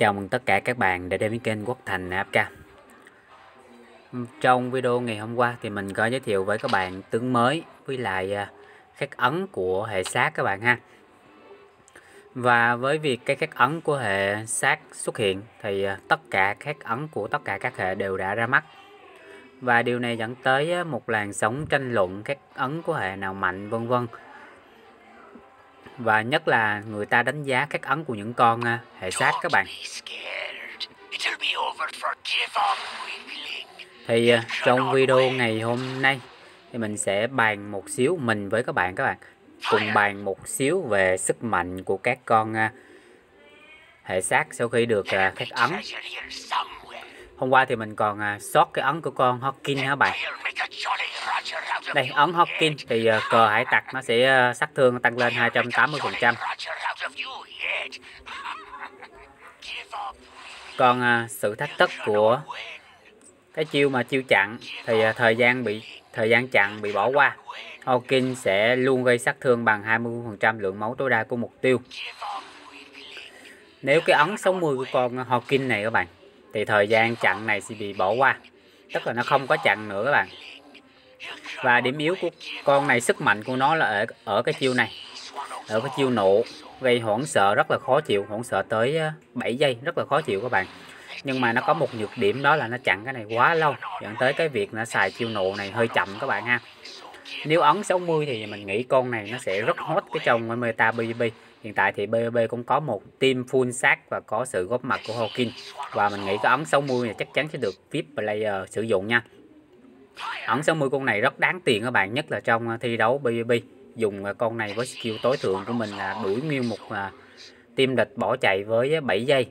Chào mừng tất cả các bạn đã đến với kênh Quốc Thành AFK. Trong video ngày hôm qua thì mình có giới thiệu với các bạn tướng mới với lại khắc ấn của hệ sát các bạn ha. Và với việc cái khắc ấn của hệ sát xuất hiện thì tất cả khắc ấn của tất cả các hệ đều đã ra mắt. Và điều này dẫn tới một làn sóng tranh luận khắc ấn của hệ nào mạnh vân vân. Và nhất là người ta đánh giá các ấn của những con hệ sát các bạn. Thì trong video ngày hôm nay thì mình sẽ bàn một xíu, mình với các bạn cùng bàn một xíu về sức mạnh của các con hệ sát sau khi được các ấn. Hôm qua thì mình còn sót cái ấn của con Hawking hả bạn. Đây, ấn Hawking thì cờ hải tặc nó sẽ sát thương tăng lên 280%. Còn sự thách thức của cái chiêu chặn thì thời gian chặn bị bỏ qua. Hawking sẽ luôn gây sát thương bằng 20% lượng máu tối đa của mục tiêu. Nếu cái ấn 60 của con Hawking này các bạn thì thời gian chặn này sẽ bị bỏ qua, tức là nó không có chặn nữa các bạn. Và điểm yếu của con này, sức mạnh của nó là ở cái chiêu này, ở cái chiêu nộ gây hoảng sợ rất là khó chịu, hoảng sợ tới 7 giây rất là khó chịu các bạn. Nhưng mà nó có một nhược điểm đó là nó chặn cái này quá lâu, dẫn tới cái việc nó xài chiêu nộ này hơi chậm các bạn ha. Nếu ấn 60 thì mình nghĩ con này nó sẽ rất hot cái trong meta BBB. Hiện tại thì BBB cũng có một team full sát và có sự góp mặt của Hawking. Và mình nghĩ cái ấn 60 này chắc chắn sẽ được VIP player sử dụng nha. Ấn 60 con này rất đáng tiền các bạn, nhất là trong thi đấu BBB. Dùng con này với skill tối thượng của mình là đuổi nguyên một team địch bỏ chạy với 7 giây.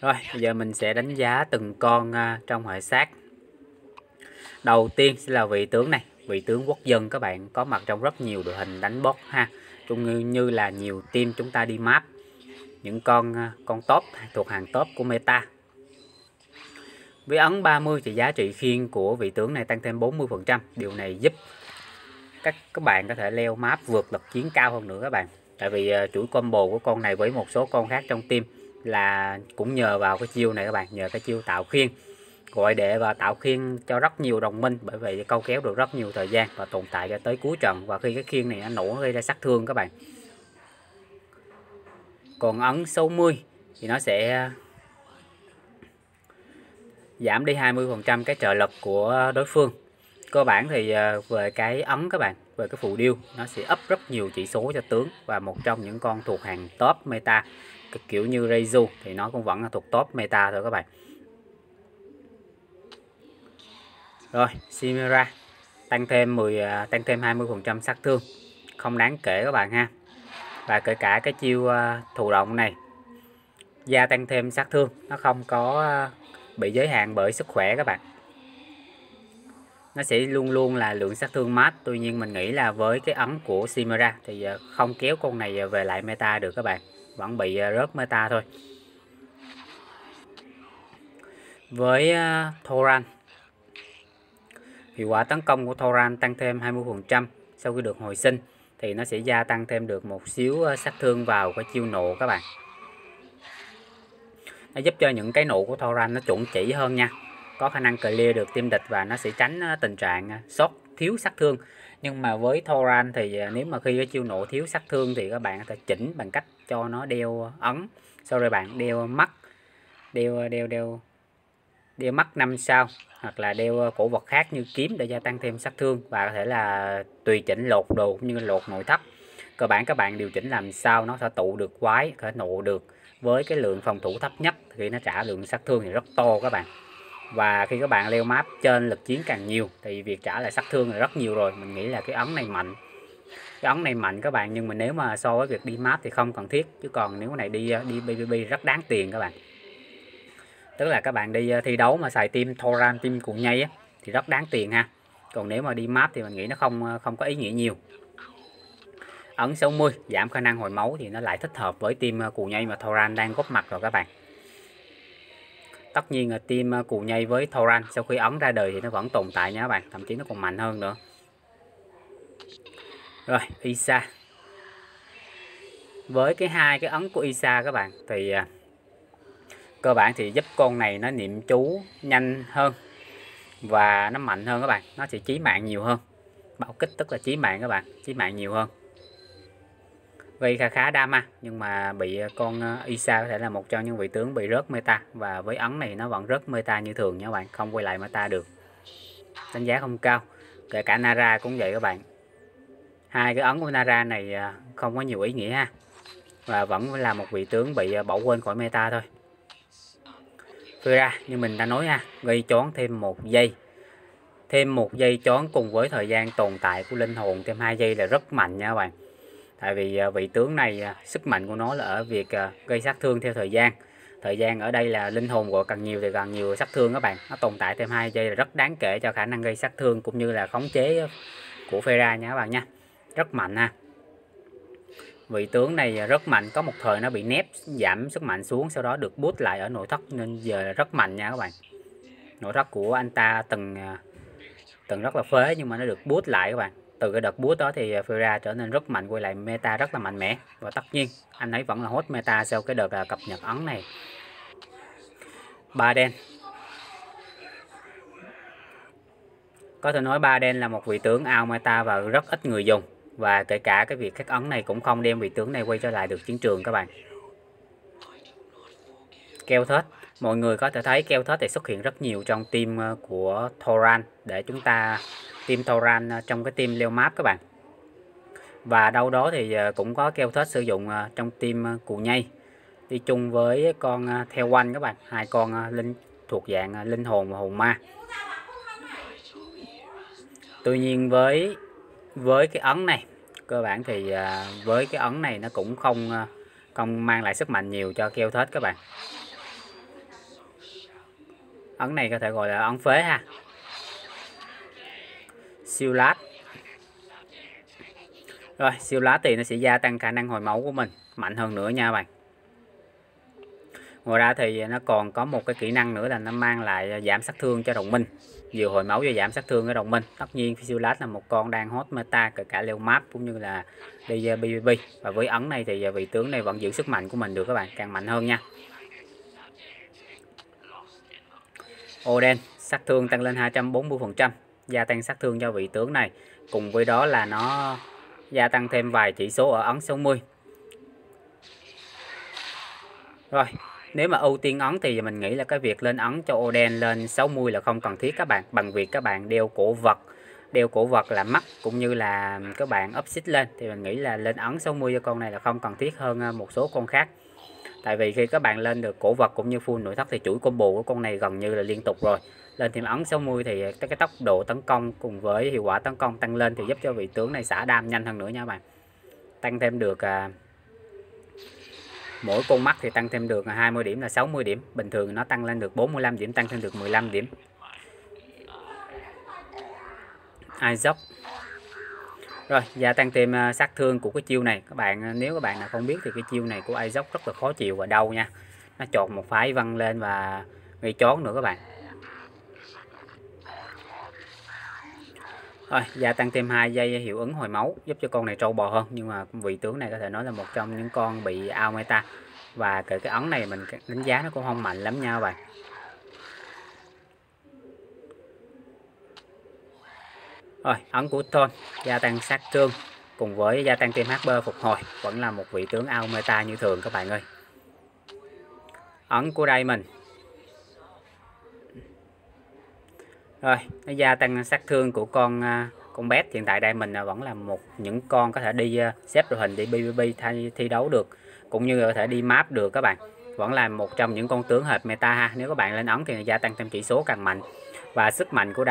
Rồi, bây giờ mình sẽ đánh giá từng con trong hệ sát. Đầu tiên sẽ là vị tướng này, vị tướng quốc dân các bạn, có mặt trong rất nhiều đội hình đánh boss ha, cũng như là nhiều team chúng ta đi map. Những con top thuộc hàng top của meta. Với ấn 30 thì giá trị khiên của vị tướng này tăng thêm 40%. Điều này giúp các bạn có thể leo map vượt lực chiến cao hơn nữa các bạn. Tại vì chuỗi combo của con này với một số con khác trong team là cũng nhờ vào cái chiêu này các bạn, nhờ cái chiêu tạo khiên. Gọi đệ và tạo khiên cho rất nhiều đồng minh, bởi vậy câu kéo được rất nhiều thời gian và tồn tại cho tới cuối trận. Và khi cái khiên này nó nổ gây ra sát thương các bạn. Còn ấn 60 thì nó sẽ giảm đi 20% cái trợ lực của đối phương. Cơ bản thì về cái ấn các bạn, về cái phù điêu, nó sẽ up rất nhiều chỉ số cho tướng. Và một trong những con thuộc hàng top meta, kiểu như Rayzo thì nó cũng vẫn là thuộc top meta thôi các bạn. Rồi, Chimera tăng thêm 20% sát thương. Không đáng kể các bạn ha. Và kể cả cái chiêu thụ động này gia tăng thêm sát thương, nó không có bị giới hạn bởi sức khỏe các bạn. Nó sẽ luôn luôn là lượng sát thương max. Tuy nhiên mình nghĩ là với cái ấn của Chimera thì không kéo con này về lại meta được các bạn, vẫn bị rớt meta thôi. Với Thoran, hiệu quả tấn công của Thoran tăng thêm 20% sau khi được hồi sinh. Thì nó sẽ gia tăng thêm được một xíu sát thương vào cái chiêu nộ các bạn. Nó giúp cho những cái nộ của Thoran nó chuẩn chỉ hơn nha. Có khả năng clear được team địch và nó sẽ tránh tình trạng sót thiếu sát thương. Nhưng mà với Thoran thì nếu mà khi cái chiêu nộ thiếu sát thương thì các bạn có thể chỉnh bằng cách cho nó đeo ấn. Sau rồi bạn đeo mắt, đeo mắt 5 sao hoặc là đeo cổ vật khác như kiếm để gia tăng thêm sát thương. Và có thể là tùy chỉnh lột đồ cũng như lột nội thấp. Cơ bản các bạn điều chỉnh làm sao nó sẽ tụ được quái, có thể nộ được với cái lượng phòng thủ thấp nhất. Thì nó trả lượng sát thương thì rất to các bạn. Và khi các bạn leo map trên lực chiến càng nhiều thì việc trả lại sát thương là rất nhiều rồi. Mình nghĩ là cái ấn này mạnh. Cái ấn này mạnh các bạn, nhưng mà nếu mà so với việc đi map thì không cần thiết. Chứ còn nếu này đi PvP rất đáng tiền các bạn. Tức là các bạn đi thi đấu mà xài team Thoran, team cuồng nhây á, thì rất đáng tiền ha. Còn nếu mà đi map thì mình nghĩ nó không có ý nghĩa nhiều. Ấn 60 giảm khả năng hồi máu thì nó lại thích hợp với team cuồng nhây mà Thoran đang góp mặt rồi các bạn. Tất nhiên là team cuồng nhây với Thoran sau khi ấn ra đời thì nó vẫn tồn tại nha các bạn, thậm chí nó còn mạnh hơn nữa. Rồi, Isa với cái hai cái ấn của Isa các bạn thì cơ bản thì giúp con này nó niệm chú nhanh hơn và nó mạnh hơn các bạn, nó sẽ chí mạng nhiều hơn. Bạo kích tức là chí mạng các bạn, chí mạng nhiều hơn, gây khá drama. Nhưng mà bị con Isa có thể là một trong những vị tướng bị rớt meta, và với ấn này nó vẫn rớt meta như thường nha các bạn, không quay lại meta được, đánh giá không cao. Kể cả Nara cũng vậy các bạn, hai cái ấn của Nara này không có nhiều ý nghĩa ha, và vẫn là một vị tướng bị bỏ quên khỏi meta thôi. Phyra như mình đã nói ha, gây choáng thêm 1 giây, thêm 1 giây choáng cùng với thời gian tồn tại của linh hồn thêm 2 giây là rất mạnh nha các bạn. Tại vì vị tướng này sức mạnh của nó là ở việc gây sát thương theo thời gian. Thời gian ở đây là linh hồn gọi càng nhiều thì càng nhiều sát thương các bạn. Nó tồn tại thêm 2 giây là rất đáng kể cho khả năng gây sát thương cũng như là khống chế của Phyra nha các bạn nha. Rất mạnh ha. Vị tướng này rất mạnh, có một thời nó bị nép giảm sức mạnh xuống, sau đó được boost lại ở nội thất nên giờ là rất mạnh nha các bạn. Nội thất của anh ta từng rất là phế nhưng mà nó được boost lại các bạn. Từ cái đợt boost đó thì Phyra trở nên rất mạnh, quay lại meta rất là mạnh mẽ. Và tất nhiên anh ấy vẫn là hot meta sau cái đợt cập nhật ấn này. Baden, có thể nói Baden là một vị tướng out meta và rất ít người dùng. Và kể cả cái việc các ấn này cũng không đem vị tướng này quay trở lại được chiến trường các bạn. Kelthur, mọi người có thể thấy Kelthur thì xuất hiện rất nhiều trong team của Thoran, để chúng ta team Thoran trong cái team Leomar các bạn. Và đâu đó thì cũng có Kelthur sử dụng trong team Cù Nhây, đi chung với con Theo Quanh các bạn, hai con linh thuộc dạng linh hồn và hồn ma. Tuy nhiên với cái ấn này, cơ bản thì với cái ấn này nó cũng không mang lại sức mạnh nhiều cho Kelthur các bạn. Ấn này có thể gọi là ấn phế ha. Phisulas. Rồi, Phisulas thì nó sẽ gia tăng khả năng hồi máu của mình, mạnh hơn nữa nha các bạn. Ngoài ra thì nó còn có một cái kỹ năng nữa là nó mang lại giảm sát thương cho đồng minh, vừa hồi máu vừa giảm sát thương cho đồng minh. Tất nhiên Phisulas là một con đang hot meta kể cả Leomar cũng như là DBB, và với ấn này thì vị tướng này vẫn giữ sức mạnh của mình được các bạn, càng mạnh hơn nha. Oden, sát thương tăng lên 240%, gia tăng sát thương cho vị tướng này. Cùng với đó là nó gia tăng thêm vài chỉ số ở ấn 60. Rồi, nếu mà ưu tiên ấn thì mình nghĩ là cái việc lên ấn cho Oden lên 60 là không cần thiết các bạn. Bằng việc các bạn đeo cổ vật, là mắt cũng như là các bạn upseat lên, thì mình nghĩ là lên ấn 60 cho con này là không cần thiết hơn một số con khác. Tại vì khi các bạn lên được cổ vật cũng như full nội thất thì chuỗi combo của con này gần như là liên tục rồi. Lên thêm ấn 60 thì cái tốc độ tấn công cùng với hiệu quả tấn công tăng lên thì giúp cho vị tướng này xả đam nhanh hơn nữa nha các bạn. Tăng thêm được mỗi con mắt thì tăng thêm được 20 điểm là 60 điểm. Bình thường nó tăng lên được 45 điểm, tăng thêm được 15 điểm. Isaac. Rồi, gia tăng thêm sát thương của cái chiêu này. Các bạn, nếu các bạn nào không biết thì cái chiêu này của Rayzo rất là khó chịu và đau nha. Nó chọt một phái văng lên và gây chón nữa các bạn. Rồi, gia tăng thêm 2 giây hiệu ứng hồi máu, giúp cho con này trâu bò hơn. Nhưng mà vị tướng này có thể nói là một trong những con bị out meta. Và cái ấn này mình đánh giá nó cũng không mạnh lắm nha các bạn. Rồi, ấn của Thoran gia tăng sát thương cùng với gia tăng thêm HP phục hồi, vẫn là một vị tướng out meta như thường các bạn ơi. Ấn của Daimon. Rồi, nó gia tăng sát thương của con Bét. Hiện tại Daimon vẫn là một những con có thể đi xếp đội hình, đi BBB thi đấu được cũng như có thể đi map được các bạn. Vẫn là một trong những con tướng hệt meta ha. Nếu các bạn lên ấn thì gia tăng thêm chỉ số càng mạnh. Và sức mạnh của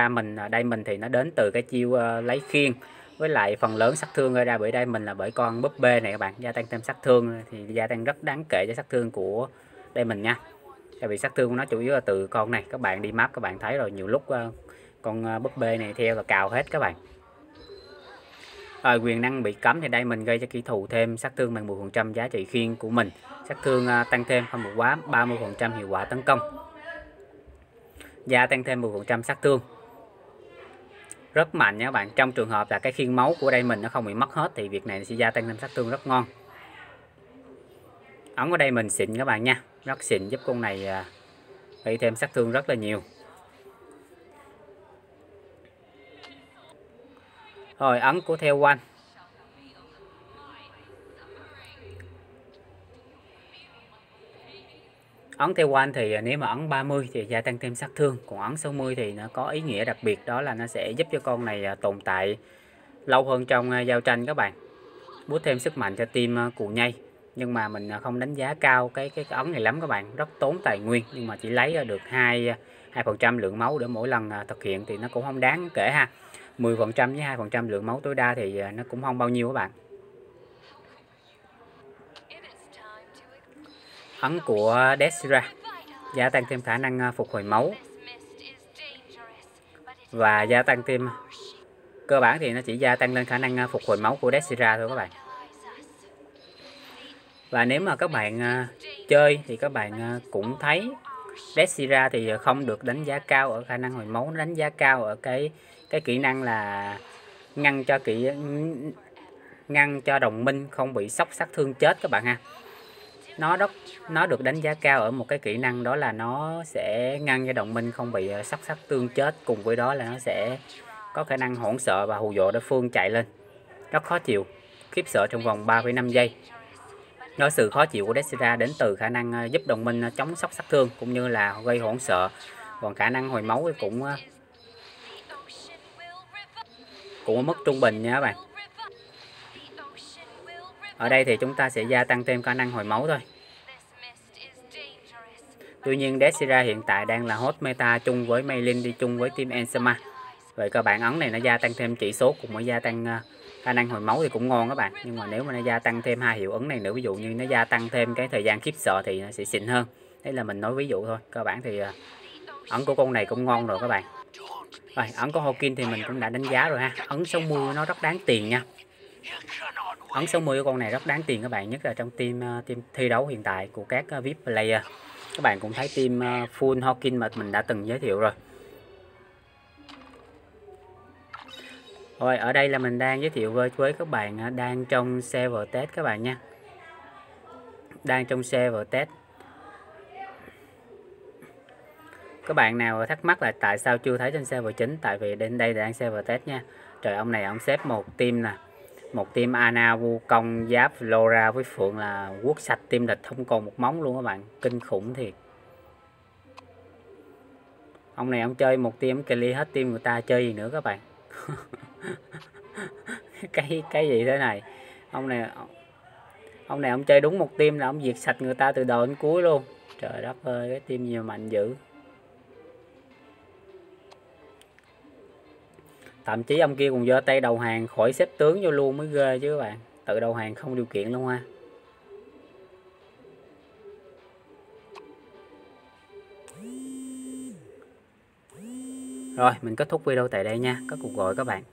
Daimon thì nó đến từ cái chiêu lấy khiên. Với lại phần lớn sát thương gây ra bởi Daimon là bởi con búp bê này các bạn. Gia tăng thêm sát thương thì gia tăng rất đáng kể cho sát thương của Daimon nha. Tại vì sát thương của nó chủ yếu là từ con này. Các bạn đi map các bạn thấy rồi, nhiều lúc con búp bê này theo là cào hết các bạn. Rồi, quyền năng bị cấm thì Daimon gây cho kỹ thủ thêm sát thương bằng 10% giá trị khiên của mình. Sát thương tăng thêm không vượt quá 30% hiệu quả tấn công, gia tăng thêm 10% sát thương, rất mạnh nha các bạn. Trong trường hợp là cái khiên máu của Daimon nó không bị mất hết thì việc này sẽ gia tăng thêm sát thương rất ngon. Ống ở đây mình xịn các bạn nha, rất xịn, giúp con này bị thêm sát thương rất là nhiều. Rồi ấn của Theo Quanh. Ấn Theo Quanh thì nếu mà ấn 30 thì gia tăng thêm sát thương, còn ấn 60 thì nó có ý nghĩa đặc biệt, đó là nó sẽ giúp cho con này tồn tại lâu hơn trong giao tranh các bạn. Bút thêm sức mạnh cho team Cù Nhây, nhưng mà mình không đánh giá cao cái ấn này lắm các bạn, rất tốn tài nguyên, nhưng mà chỉ lấy được 2% lượng máu để mỗi lần thực hiện thì nó cũng không đáng kể ha. 10% với 2% lượng máu tối đa thì nó cũng không bao nhiêu các bạn. Ấn của Desira gia tăng thêm khả năng phục hồi máu, và gia tăng thêm cơ bản thì nó chỉ gia tăng lên khả năng phục hồi máu của Desira thôi các bạn. Và nếu mà các bạn chơi thì các bạn cũng thấy Desira thì không được đánh giá cao ở khả năng hồi máu, đánh giá cao ở cái kỹ năng là ngăn cho đồng minh không bị sốc sát thương chết các bạn ha. Nó được đánh giá cao ở một cái kỹ năng, đó là nó sẽ ngăn cho đồng minh không bị sốc sát thương chết, cùng với đó là nó sẽ có khả năng hỗn sợ và hù dọa đối phương chạy lên, rất khó chịu, khiếp sợ trong vòng 3,5 giây. Nói sự khó chịu của Desira đến từ khả năng giúp đồng minh chống sốc sát thương cũng như là gây hỗn sợ, còn khả năng hồi máu cũng ở mức trung bình nha các bạn. Ở đây thì chúng ta sẽ gia tăng thêm khả năng hồi máu thôi. Tuy nhiên Desira hiện tại đang là host meta chung với Meilin, đi chung với team Enzema. Vậy các bạn ấn này nó gia tăng thêm chỉ số cùng với gia tăng khả năng hồi máu thì cũng ngon các bạn. Nhưng mà nếu mà nó gia tăng thêm hai hiệu ứng này nữa, ví dụ như nó gia tăng thêm cái thời gian khiếp sợ thì nó sẽ xịn hơn. Đấy là mình nói ví dụ thôi. Cơ bản thì ấn của con này cũng ngon rồi các bạn. Rồi ấn của Hawking thì mình cũng đã đánh giá rồi ha. Ấn 60 nó rất đáng tiền nha. Ấn 60 của con này rất đáng tiền các bạn, nhất là trong team thi đấu hiện tại của các VIP player. Các bạn cũng thấy team full Hawking mà mình đã từng giới thiệu rồi. Rồi ở đây là mình đang giới thiệu với các bạn đang trong server test các bạn nha. Đang trong server test. Các bạn nào thắc mắc là tại sao chưa thấy trên server chính, tại vì đến đây đang server test nha. Trời, ông này ông xếp một team nè. Một team Anna Wukong giáp Lora với Phượng là quất sạch team địch, không còn một móng luôn các bạn, kinh khủng thiệt. Ông này ông chơi một team clear hết team người ta, chơi gì nữa các bạn. cái gì thế này. Ông này ông chơi đúng một team là ông diệt sạch người ta từ đầu đến cuối luôn. Trời đất ơi, cái team nhiều mạnh dữ. Thậm chí ông kia còn giơ tay đầu hàng khỏi xếp tướng vô luôn mới ghê chứ các bạn. Tự đầu hàng không điều kiện luôn ha. Rồi mình kết thúc video tại đây nha. Có cuộc gọi các bạn.